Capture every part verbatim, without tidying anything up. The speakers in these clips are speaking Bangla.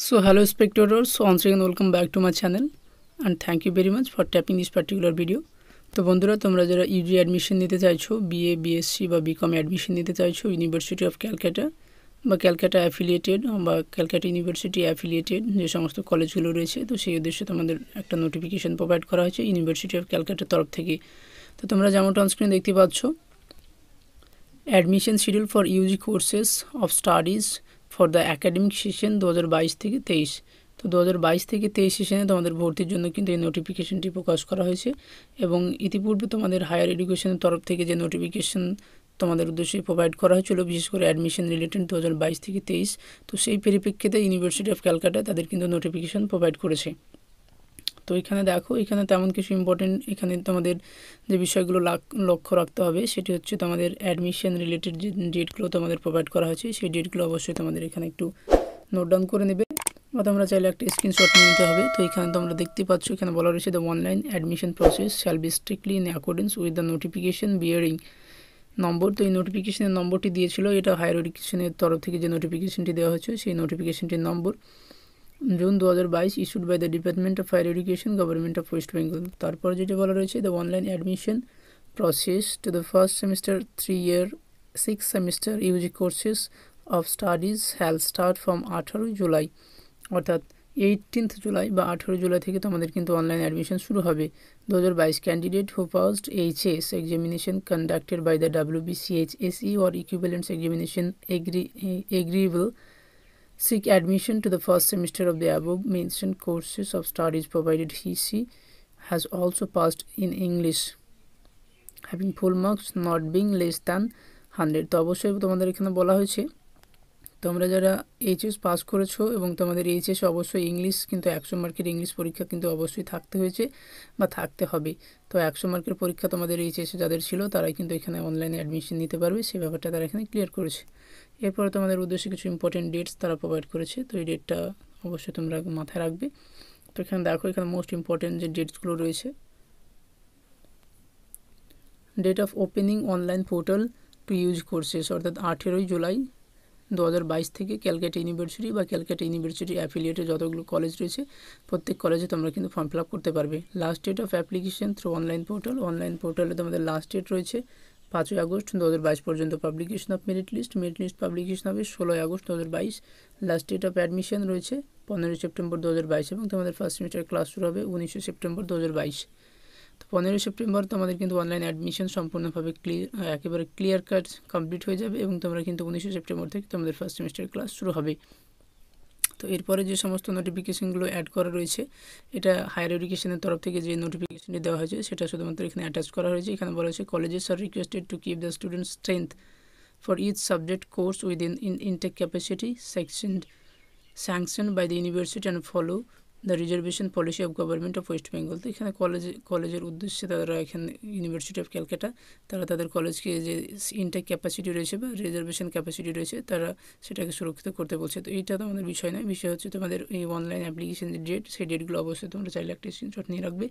So hello spectators, once again welcome back to my channel and thank you very much for tapping this particular video. So বন্ধুরা তোমরা যারা ইউজি অ্যাডমিশন নিতে চাইছো বিএ বিএসসি বা বিকম অ্যাডমিশন নিতে চাইছো ইউনিভার্সিটি অফ ক্যালকাটা বা ক্যালকাটা অ্যাফিলিয়েটেড বা ক্যালকাটা ইউনিভার্সিটি অ্যাফিলিয়েটেড যে সমস্ত কলেজগুলো রয়েছে তো সেই উদ্দেশ্যে তোমাদের একটা নোটিফিকেশন প্রোভাইড করা হয়েছে ইউনিভার্সিটি অফ ক্যালকাটার তরফ থেকে তো তোমরা যেমনটা অন স্ক্রিন দেখতে পাচ্ছ admission schedule for UG courses of studies for the academic session twenty twenty-two থেকে twenty-three তো twenty twenty-two থেকে twenty-three সেশনে তোমাদের ভর্তির জন্য কিন্তু এই নোটিফিকেশনটি প্রকাশ করা হয়েছে এবং ইতিপূর্বে তোমাদের হায়ার এডুকেশনের তরফ থেকে যে নোটিফিকেশন তোমাদের উদ্দেশ্যে প্রোভাইড করা হয়েছিল বিশেষ করে অ্যাডমিশন রিলেটেড twenty twenty-two থেকে twenty-three তো সেই পরিপ্রেক্ষিতে ইউনিভার্সিটি অফ ক্যালকাটা তাদের কিন্তু নোটিফিকেশন প্রোভাইড করেছে তো এখানে দেখো এখানে তেমন কিছু ইম্পর্টেন্ট এখানে তোমাদের যে বিষয়গুলো লক্ষ্য রাখতে হবে সেটি হচ্ছে তোমাদের অ্যাডমিশন রিলেটেড যে ডেটগুলো তোমাদের প্রোভাইড করা হয়েছে সেই ডেটগুলো অবশ্যই তোমাদের এখানে একটু নোট ডাউন করে নেবে বা তোমরা চাইলে একটা স্ক্রিনশট নিতে হবে তো এখানে তোমরা দেখতে পাচ্ছ এখানে বলা রয়েছে the online admission process shall be strictly in accordance with the notification bearing number তো এই নোটিফিকেশনের নম্বরটি দিয়েছিল এটা হায়ার এডুকেশনের তরফ থেকে যে নোটিফিকেশনটি দেওয়া হয়েছে সেই নোটিফিকেশনটির নম্বর June twenty twenty-two issued by the Department of Higher Education, Government of West Bengal. তারপর যেটা বলা রয়েছে the online admission process to the first semester three year six semester U G courses of studies shall start from eighteenth of July. অর্থাৎ eighteenth July বা eighteenth July থেকে তোমাদের কিন্তু অনলাইন অ্যাডমিশন শুরু হবে twenty twenty-two candidate who passed H S examination conducted by the W B C H S E or equivalent examination agree, agreeable seek admission to the first semester of the above mentioned courses of studies provided he she has also passed in English having full marks not being less than one hundred তো অবশ্যই তোমাদের এখানে বলা হয়েছে তোমরা যারা এইচএস পাস করেছো এবং তোমাদের এইচএস অবশ্যই ইংলিশ কিন্তু একশো মার্কের ইংলিশ পরীক্ষা কিন্তু অবশ্যই থাকতে হয়েছে বা থাকতে হবে তো একশো মার্কের পরীক্ষা তোমাদের এইচএস যাদের ছিল তারাই কিন্তু এখানে অনলাইনে অ্যাডমিশন নিতে পারবে সেই ব্যাপারটা তারা এখানে ক্লিয়ার করেছে এরপর তোমাদের উদ্দেশ্যে কিছু ইম্পর্টেন্ট ডেটস তারা প্রোভাইড করেছে তো এই ডেটটা অবশ্যই তোমরা মাথায় রাখবে তো এখানে দেখো এখানে মোস্ট ইম্পর্টেন্ট যে ডেটসগুলো রয়েছে date of opening online portal to UG courses অর্থাৎ eighteenth July twenty twenty-two থেকে ক্যালকাটা ইউনিভার্সিটি বা ক্যালকাটা ইউনিভার্সিটি অ্যাফিলিয়েটেড যতগুলো কলেজ রয়েছে প্রত্যেক কলেজে তোমরা কিন্তু ফর্ম ফিল আপ করতে পারবে last date of application through online portal online পোর্টালে তোমাদের লাস্ট ডেট রয়েছে five August twenty twenty-two পর্যন্ত publication of merit list merit list publication হবে sixteen August twenty twenty-two last date of admission রয়েছে পনেরোই সেপ্টেম্বর twenty twenty-two এবং তোমাদের ফার্স্ট সেমিস্টার ক্লাস শুরু হবে উনিশে সেপ্টেম্বর twenty twenty-two তো পনেরোই সেপ্টেম্বর তোমাদের কিন্তু অনলাইন অ্যাডমিশন সম্পূর্ণভাবে ক্লিয়ার একেবারে ক্লিয়ার কাট কমপ্লিট হয়ে যাবে এবং তোমরা কিন্তু উনিশে সেপ্টেম্বর থেকে তোমাদের ফার্স্ট সেমিস্টার ক্লাস শুরু হবে তো এরপরে যে সমস্ত নোটিফিকেশনগুলো অ্যাড করা রয়েছে এটা হায়ার এডুকেশনের তরফ থেকে যে নোটিফিকেশনটি দেওয়া হয়েছে সেটা শুধুমাত্র এখানে অ্যাটাচ করা হয়েছে এখানে বলা হয়েছে colleges R requested to keep the student strength for each subject course within in intake capacity section sanction by the university and follow the reservation policy of government of West Bengal তো এখানে কলেজ কলেজের উদ্দেশ্যে তারা এখানে ইউনিভার্সিটি অফ ক্যালকাটা তারা তাদের কলেজকে যে ইনটেক ক্যাপাসিটি রয়েছে বা রিজার্ভেশন ক্যাপাসিটি রয়েছে তারা সেটাকে সুরক্ষিত করতে বলছে তো এইটা তোমাদের বিষয় নয় বিষয় হচ্ছে তোমাদের এই অনলাইন অ্যাপ্লিকেশন যে ডেট সেই ডেটগুলো অবশ্যই তোমরা চাইলে একটা স্ক্রিনশট নিয়ে রাখবে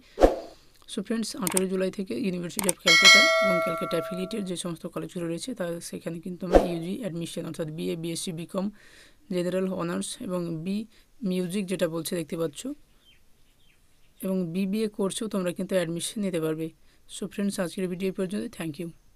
সো ফ্রেন্ডস আঠেরোই জুলাই থেকে ইউনিভার্সিটি অফ ক্যালকাটা এবং ক্যালকাটা অ্যাফিলিয়েটেড যে সমস্ত কলেজগুলো রয়েছে তারা সেখানে কিন্তু তোমরা ইউজি অ্যাডমিশন অর্থাৎ BA BSc BCom general honours এবং বি মিউজিক যেটা বলছে দেখতে পাচ্ছ এবং বিবিএ কোর্সেও তোমরা কিন্তু অ্যাডমিশন নিতে পারবে সো ফ্রেন্ডস আজকের ভিডিও পর্যন্ত থ্যাংক ইউ।